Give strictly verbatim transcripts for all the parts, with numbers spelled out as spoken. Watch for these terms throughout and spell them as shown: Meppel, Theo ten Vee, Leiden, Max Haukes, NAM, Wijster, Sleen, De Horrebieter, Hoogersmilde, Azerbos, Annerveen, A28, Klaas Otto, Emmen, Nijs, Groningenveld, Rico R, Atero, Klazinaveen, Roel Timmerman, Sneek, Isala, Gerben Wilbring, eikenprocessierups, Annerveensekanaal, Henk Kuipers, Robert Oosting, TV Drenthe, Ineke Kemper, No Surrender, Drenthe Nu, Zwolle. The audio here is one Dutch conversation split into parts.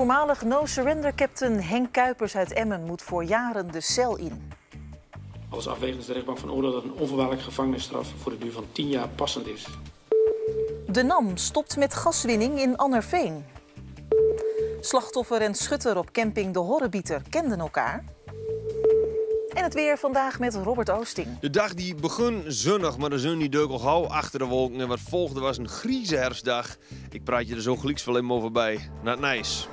Voormalig No Surrender-captain Henk Kuipers uit Emmen moet voor jaren de cel in. Als afweging is de rechtbank van oordeel dat een onvoorwaardelijke gevangenisstraf voor de duur van tien jaar passend is. De N A M stopt met gaswinning in Annerveen. Slachtoffer en schutter op camping De Horrebieter kenden elkaar. En het weer vandaag met Robert Oosting. De dag die begon zonnig, maar de zon die deuk al gauw achter de wolken. En wat volgde was een grieze herfstdag. Ik praat je er zo gelieks wel even over bij. Naar het Nijs.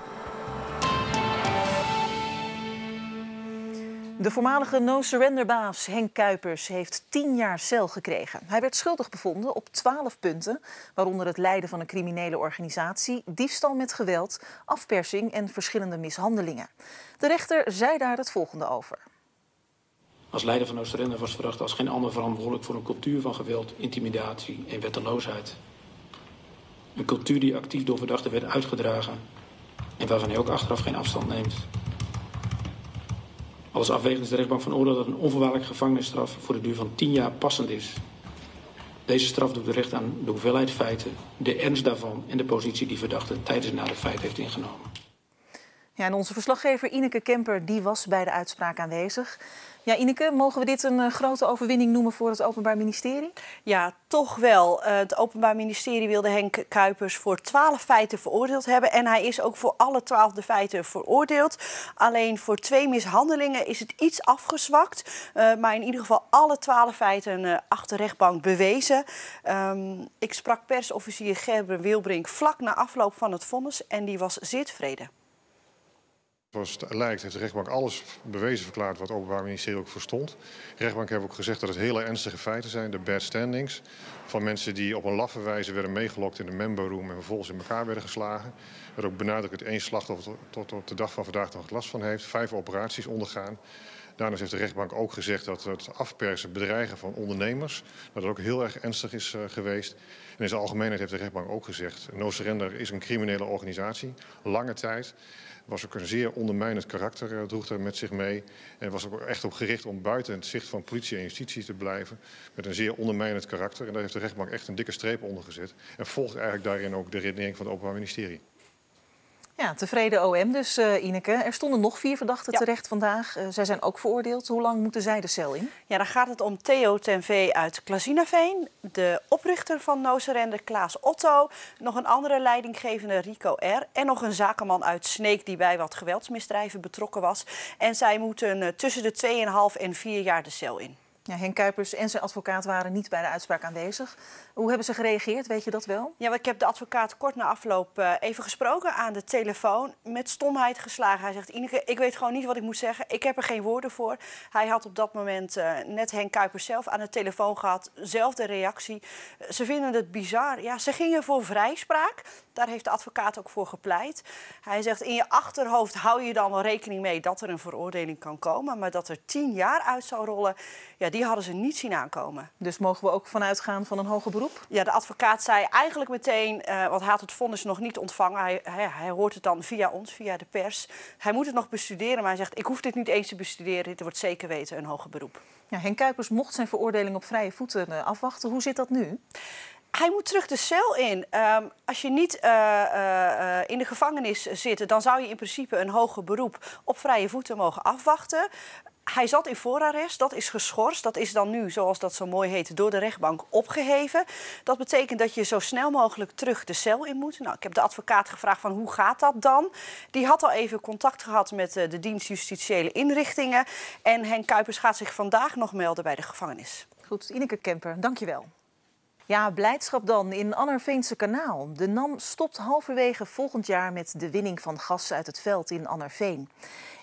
De voormalige No Surrender-baas Henk Kuipers heeft tien jaar cel gekregen. Hij werd schuldig bevonden op twaalf punten, waaronder het leiden van een criminele organisatie, diefstal met geweld, afpersing en verschillende mishandelingen. De rechter zei daar het volgende over. Als leider van No Surrender was verdacht als geen ander verantwoordelijk voor een cultuur van geweld, intimidatie en wetteloosheid. Een cultuur die actief door verdachten werd uitgedragen en waarvan hij ook achteraf geen afstand neemt. Alles afwegend is de rechtbank van oordeel dat een onvoorwaardelijke gevangenisstraf voor de duur van tien jaar passend is. Deze straf doet recht aan de hoeveelheid feiten, de ernst daarvan en de positie die verdachte tijdens en na de feit heeft ingenomen. Ja, en onze verslaggever Ineke Kemper die was bij de uitspraak aanwezig. Ja, Ineke, mogen we dit een uh, grote overwinning noemen voor het Openbaar Ministerie? Ja, toch wel. Uh, het Openbaar Ministerie wilde Henk Kuipers voor twaalf feiten veroordeeld hebben. En hij is ook voor alle twaalf de feiten veroordeeld. Alleen voor twee mishandelingen is het iets afgezwakt. Uh, maar in ieder geval alle twaalf feiten uh, achter rechtbank bewezen. Um, ik sprak persofficier Gerben Wilbring vlak na afloop van het vonnis. En die was zeer tevreden. Zoals het lijkt heeft de rechtbank alles bewezen verklaard wat het Openbaar Ministerie ook verstond. De rechtbank heeft ook gezegd dat het hele ernstige feiten zijn, de bad standings. Van mensen die op een laffe wijze werden meegelokt in de member room en vervolgens in elkaar werden geslagen. Er ook benadrukt één slachtoffer tot op de dag van vandaag nog last van heeft. Vijf operaties ondergaan. Daarnaast heeft de rechtbank ook gezegd dat het afpersen, bedreigen van ondernemers, dat het ook heel erg ernstig is uh, geweest. En in zijn algemeenheid heeft de rechtbank ook gezegd, No Surrender is een criminele organisatie, lange tijd. Was ook een zeer ondermijnend karakter, uh, droeg er met zich mee. En was ook echt op gericht om buiten het zicht van politie en justitie te blijven. Met een zeer ondermijnend karakter. En daar heeft de rechtbank echt een dikke streep onder gezet. En volgt eigenlijk daarin ook de redenering van het Openbaar Ministerie. Ja, tevreden O M dus, uh, Ineke. Er stonden nog vier verdachten ja. terecht vandaag. Uh, zij zijn ook veroordeeld. Hoe lang moeten zij de cel in? Ja, dan gaat het om Theo ten Vee uit Klazinaveen, de oprichter van No Surrender, Klaas Otto, nog een andere leidinggevende, Rico R, en nog een zakenman uit Sneek die bij wat geweldsmisdrijven betrokken was. En zij moeten uh, tussen de twee komma vijf en vier jaar de cel in. Ja, Henk Kuipers en zijn advocaat waren niet bij de uitspraak aanwezig. Hoe hebben ze gereageerd? Weet je dat wel? Ja, ik heb de advocaat kort na afloop uh, even gesproken aan de telefoon. Met stomheid geslagen. Hij zegt, Ineke, ik weet gewoon niet wat ik moet zeggen. Ik heb er geen woorden voor. Hij had op dat moment uh, net Henk Kuipers zelf aan de telefoon gehad. Zelfde reactie. Ze vinden het bizar. Ja, ze gingen voor vrijspraak. Daar heeft de advocaat ook voor gepleit. Hij zegt, in je achterhoofd hou je dan wel rekening mee dat er een veroordeling kan komen. Maar dat er tien jaar uit zou rollen, ja, die hadden ze niet zien aankomen. Dus mogen we ook vanuitgaan van een hoger beroep? Ja, de advocaat zei eigenlijk meteen, uh, want hij had het vonnis nog niet ontvangen. Hij, hij, hij hoort het dan via ons, via de pers. Hij moet het nog bestuderen, maar hij zegt, ik hoef dit niet eens te bestuderen. Dit wordt zeker weten een hoger beroep. Ja, Henk Kuipers mocht zijn veroordeling op vrije voeten afwachten. Hoe zit dat nu? Hij moet terug de cel in. Um, als je niet uh, uh, in de gevangenis zit, dan zou je in principe een hoger beroep op vrije voeten mogen afwachten. Hij zat in voorarrest, dat is geschorst. Dat is dan nu, zoals dat zo mooi heet, door de rechtbank opgeheven. Dat betekent dat je zo snel mogelijk terug de cel in moet. Nou, ik heb de advocaat gevraagd van hoe gaat dat dan? Die had al even contact gehad met de dienst justitiële inrichtingen. En Henk Kuipers gaat zich vandaag nog melden bij de gevangenis. Goed, Ineke Kemper, dank je wel. Ja, blijdschap dan in Annerveensekanaal. De N A M stopt halverwege volgend jaar met de winning van gas uit het veld in Annerveen.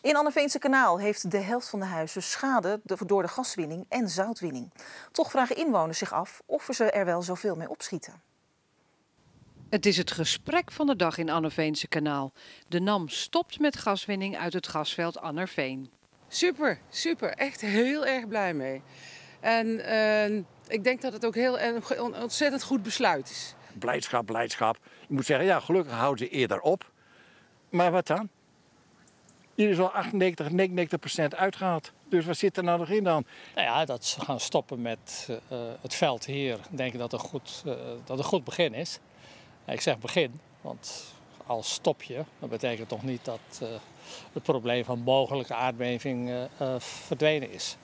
In Annerveensekanaal heeft de helft van de huizen schade door de gaswinning en zoutwinning. Toch vragen inwoners zich af of ze er wel zoveel mee opschieten. Het is het gesprek van de dag in Annerveensekanaal. De N A M stopt met gaswinning uit het gasveld Annerveen. Super, super. Echt heel erg blij mee. En uh, ik denk dat het ook heel, een ontzettend goed besluit is. Blijdschap, blijdschap. Je moet zeggen, ja, gelukkig houden ze eerder op. Maar wat dan? Hier is al achtennegentig, negenennegentig procent uitgehaald. Dus wat zit er nou nog in dan? Nou ja, dat ze gaan stoppen met uh, het veld hier. Ik denk dat het een goed, uh, dat een goed begin is. Ik zeg begin, want als stopje. Dat betekent toch niet dat uh, het probleem van mogelijke aardbeving uh, uh, verdwenen is.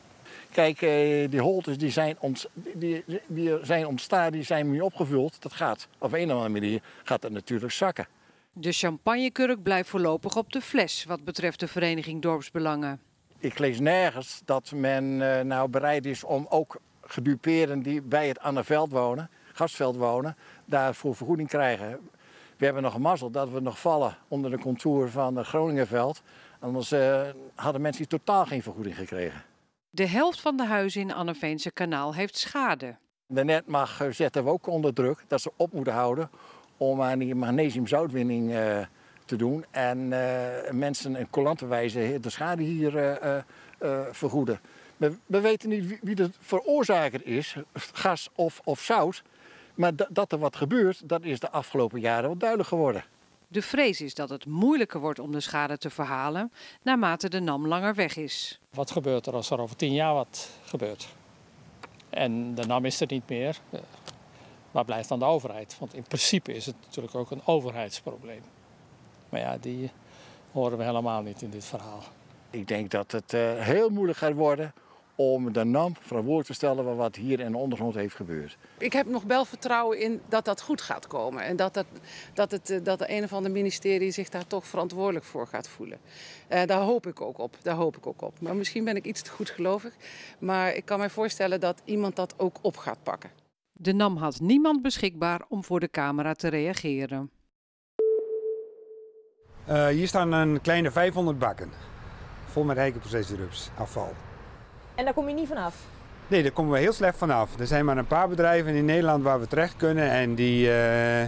Kijk, uh, die holtes die zijn, ont, die, die zijn ontstaan, die zijn nu opgevuld. Dat gaat op een of andere manier gaat dat natuurlijk zakken. De champagnekurk blijft voorlopig op de fles wat betreft de Vereniging Dorpsbelangen. Ik lees nergens dat men uh, nou bereid is om ook gedupeerden die bij het Annerveld wonen, gasveld wonen, daarvoor vergoeding krijgen. We hebben nog mazzel dat we nog vallen onder de contour van het Groningenveld. Anders uh, hadden mensen hier totaal geen vergoeding gekregen. De helft van de huizen in Annerveensekanaal heeft schade. De N A M zetten we ook onder druk dat ze op moeten houden om aan die magnesiumzoutwinning uh, te doen. En uh, mensen in coulante wijze de schade hier uh, uh, vergoeden. We, we weten niet wie de veroorzaker is, gas of, of zout. Maar dat er wat gebeurt, dat is de afgelopen jaren wel duidelijk geworden. De vrees is dat het moeilijker wordt om de schade te verhalen naarmate de N A M langer weg is. Wat gebeurt er als er over tien jaar wat gebeurt? En de N A M is er niet meer. Waar blijft dan de overheid? Want in principe is het natuurlijk ook een overheidsprobleem. Maar ja, die horen we helemaal niet in dit verhaal. Ik denk dat het heel moeilijk gaat worden om de N A M verantwoordelijk te stellen van wat hier in de ondergrond heeft gebeurd. Ik heb nog wel vertrouwen in dat dat goed gaat komen. En dat, dat, dat, het, dat de een of ander ministerie zich daar toch verantwoordelijk voor gaat voelen. Uh, daar hoop ik ook op, daar hoop ik ook op. Maar misschien ben ik iets te goedgelovig. Maar ik kan mij voorstellen dat iemand dat ook op gaat pakken. De N A M had niemand beschikbaar om voor de camera te reageren. Uh, hier staan een kleine vijfhonderd bakken. Vol met eikenprocesrups, afval. En daar kom je niet vanaf? Nee, daar komen we heel slecht vanaf. Er zijn maar een paar bedrijven in Nederland waar we terecht kunnen. En die, uh,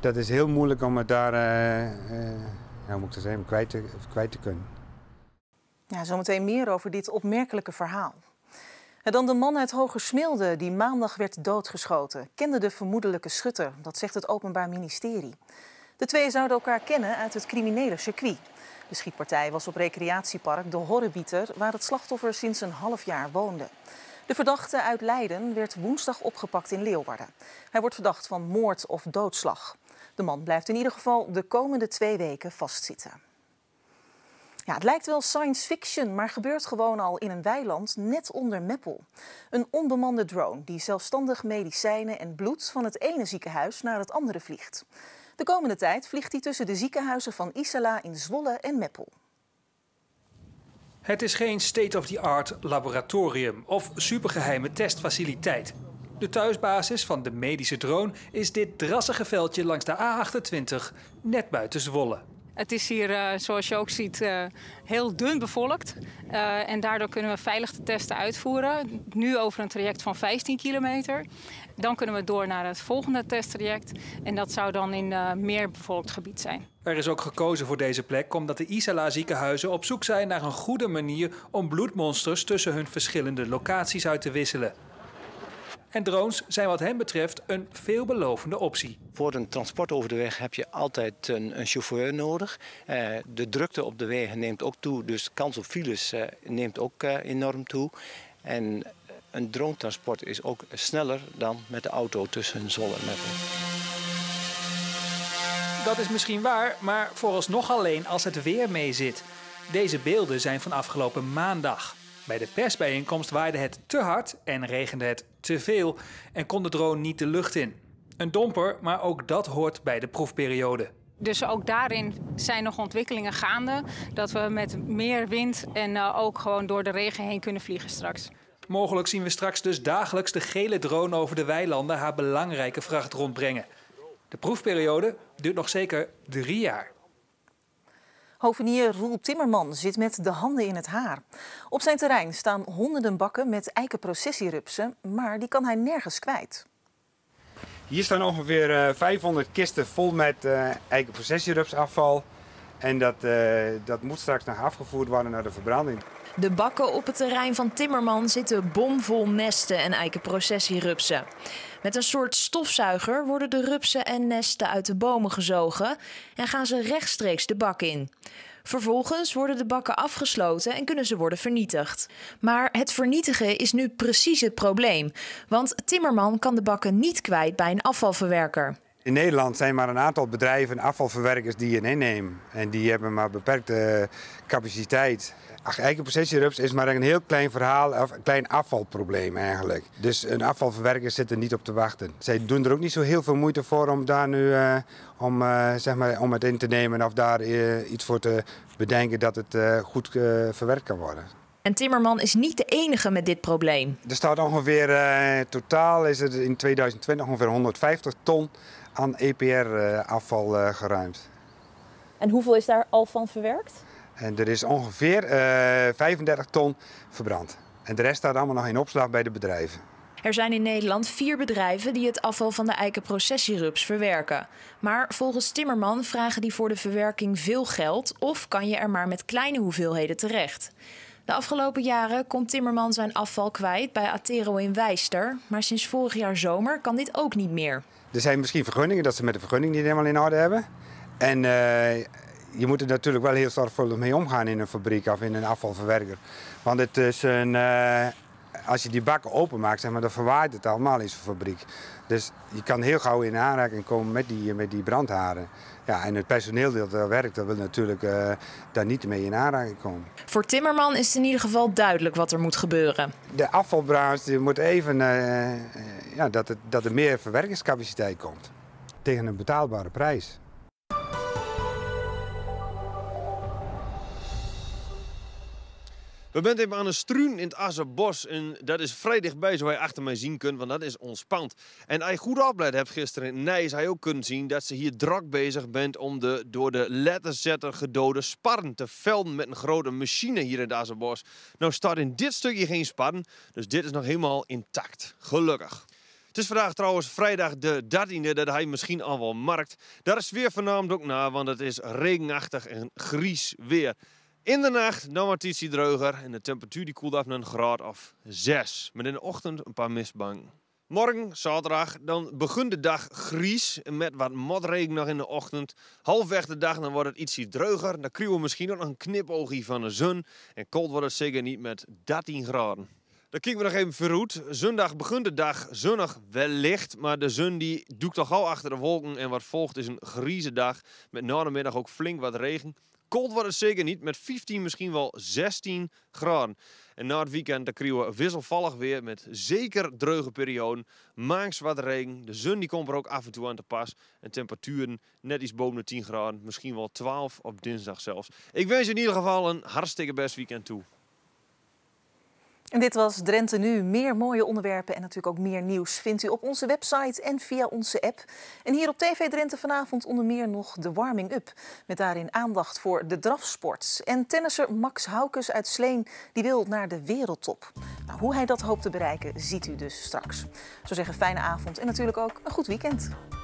dat is heel moeilijk om het daar uh, uh, hoe moet ik dat zeggen, kwijt, te, kwijt te kunnen. Ja, zometeen meer over dit opmerkelijke verhaal. En dan de man uit Hoogersmilde die maandag werd doodgeschoten. Kende de vermoedelijke schutter, dat zegt het Openbaar Ministerie. De twee zouden elkaar kennen uit het criminele circuit. De schietpartij was op recreatiepark De Horrebieter, waar het slachtoffer sinds een half jaar woonde. De verdachte uit Leiden werd woensdag opgepakt in Leeuwarden. Hij wordt verdacht van moord of doodslag. De man blijft in ieder geval de komende twee weken vastzitten. Ja, het lijkt wel science fiction, maar gebeurt gewoon al in een weiland net onder Meppel. Een onbemande drone die zelfstandig medicijnen en bloed van het ene ziekenhuis naar het andere vliegt. De komende tijd vliegt hij tussen de ziekenhuizen van Isala in Zwolle en Meppel. Het is geen state-of-the-art laboratorium of supergeheime testfaciliteit. De thuisbasis van de medische drone is dit drassige veldje langs de A achtentwintig, net buiten Zwolle. Het is hier, uh, zoals je ook ziet, uh, heel dun bevolkt. Uh, en daardoor kunnen we veilig de testen uitvoeren. Nu over een traject van vijftien kilometer. Dan kunnen we door naar het volgende testtraject. En dat zou dan in uh, meer bevolkt gebied zijn. Er is ook gekozen voor deze plek omdat de Isala ziekenhuizen op zoek zijn naar een goede manier om bloedmonsters tussen hun verschillende locaties uit te wisselen. En drones zijn wat hen betreft een veelbelovende optie. Voor een transport over de weg heb je altijd een, een chauffeur nodig. Uh, de drukte op de wegen neemt ook toe, dus de kans op files uh, neemt ook uh, enorm toe. En een dronetransport is ook sneller dan met de auto tussen Zwolle en Meppel. Dat is misschien waar, maar vooralsnog alleen als het weer mee zit. Deze beelden zijn van afgelopen maandag. Bij de persbijeenkomst waaide het te hard en regende het te veel en kon de drone niet de lucht in. Een domper, maar ook dat hoort bij de proefperiode. Dus ook daarin zijn nog ontwikkelingen gaande, dat we met meer wind en uh, ook gewoon door de regen heen kunnen vliegen straks. Mogelijk zien we straks dus dagelijks de gele drone over de weilanden haar belangrijke vracht rondbrengen. De proefperiode duurt nog zeker drie jaar. Hovenier Roel Timmerman zit met de handen in het haar. Op zijn terrein staan honderden bakken met eikenprocessierupsen, maar die kan hij nergens kwijt. Hier staan ongeveer uh, vijfhonderd kisten vol met uh, eikenprocessierupsafval. En dat, uh, dat moet straks nog afgevoerd worden naar de verbranding. De bakken op het terrein van Timmerman zitten bomvol nesten en eikenprocessierupsen. Met een soort stofzuiger worden de rupsen en nesten uit de bomen gezogen en gaan ze rechtstreeks de bak in. Vervolgens worden de bakken afgesloten en kunnen ze worden vernietigd. Maar het vernietigen is nu precies het probleem, want Timmerman kan de bakken niet kwijt bij een afvalverwerker. In Nederland zijn maar een aantal bedrijven en afvalverwerkers die je innemen. En die hebben maar beperkte capaciteit. Ach, eikenprocessierups is maar een heel klein verhaal, een klein afvalprobleem eigenlijk. Dus een afvalverwerker zit er niet op te wachten. Zij doen er ook niet zo heel veel moeite voor om daar nu uh, om, uh, zeg maar, om het in te nemen of daar uh, iets voor te bedenken dat het uh, goed uh, verwerkt kan worden. En Timmerman is niet de enige met dit probleem. Er staat ongeveer, uh, totaal is er in tweeduizend twintig ongeveer honderdvijftig ton aan E P R-afval uh, geruimd. En hoeveel is daar al van verwerkt? En er is ongeveer uh, vijfendertig ton verbrand. En de rest staat allemaal nog in opslag bij de bedrijven. Er zijn in Nederland vier bedrijven die het afval van de eikenprocessierups verwerken. Maar volgens Timmerman vragen die voor de verwerking veel geld of kan je er maar met kleine hoeveelheden terecht. De afgelopen jaren kon Timmerman zijn afval kwijt bij Atero in Wijster. Maar sinds vorig jaar zomer kan dit ook niet meer. Er zijn misschien vergunningen dat ze met de vergunning niet helemaal in orde hebben. En uh, je moet er natuurlijk wel heel zorgvuldig mee omgaan in een fabriek of in een afvalverwerker. Want het is een, uh, als je die bakken openmaakt, zeg maar, dan verwaait het allemaal in zo'n fabriek. Dus je kan heel gauw in aanraking komen met die, met die brandharen. Ja, en het personeel dat daar werkt, dat wil natuurlijk uh, daar niet mee in aanraking komen. Voor Timmerman is het in ieder geval duidelijk wat er moet gebeuren. De afvalbranche moet even uh, ja, dat, het, dat er meer verwerkingscapaciteit komt. Tegen een betaalbare prijs. We zijn even aan een struin in het Azerbos en dat is vrij dichtbij, zoals je achter mij zien kunt, want dat is ons pand. En als je goed opgelet hebt gisteren in Nijs, had je ook kunnen zien dat ze hier druk bezig bent om de door de letterzetter gedode sparren te velden met een grote machine hier in het Azerbos. Nou staat in dit stukje geen sparren, dus dit is nog helemaal intact. Gelukkig. Het is vandaag trouwens vrijdag de dertiende, dat hij misschien al wel markt. Daar is weer vanavond ook na, want het is regenachtig en gries weer. In de nacht dan wordt het ietsje droger en de temperatuur die koelt af naar een graad of zes. Met in de ochtend een paar mistbanken. Morgen, zaterdag, dan begint de dag gries met wat motregen nog in de ochtend. Halfweg de dag dan wordt het ietsje droger. Dan krijgen we misschien ook nog een knipoogie van de zon. En koud wordt het zeker niet met dertien graden. Dan kijken we nog even vooruit. Zondag begint de dag zonnig wellicht, maar de zon die doekt al gauw achter de wolken. En wat volgt is een grieze dag met na de middag ook flink wat regen. Koud wordt het zeker niet, met vijftien, misschien wel zestien graden. En na het weekend dan krijgen we wisselvallig weer met zeker droge perioden. Maangs wat regen, de zon die komt er ook af en toe aan te pas. En temperaturen net iets boven de tien graden, misschien wel twaalf op dinsdag zelfs. Ik wens je in ieder geval een hartstikke best weekend toe. En dit was Drenthe Nu. Meer mooie onderwerpen en natuurlijk ook meer nieuws vindt u op onze website en via onze app. En hier op T V Drenthe vanavond onder meer nog de warming up. Met daarin aandacht voor de drafsport. En tennisser Max Haukes uit Sleen die wil naar de wereldtop. Nou, hoe hij dat hoopt te bereiken ziet u dus straks. Ik zou zeggen, fijne avond en natuurlijk ook een goed weekend.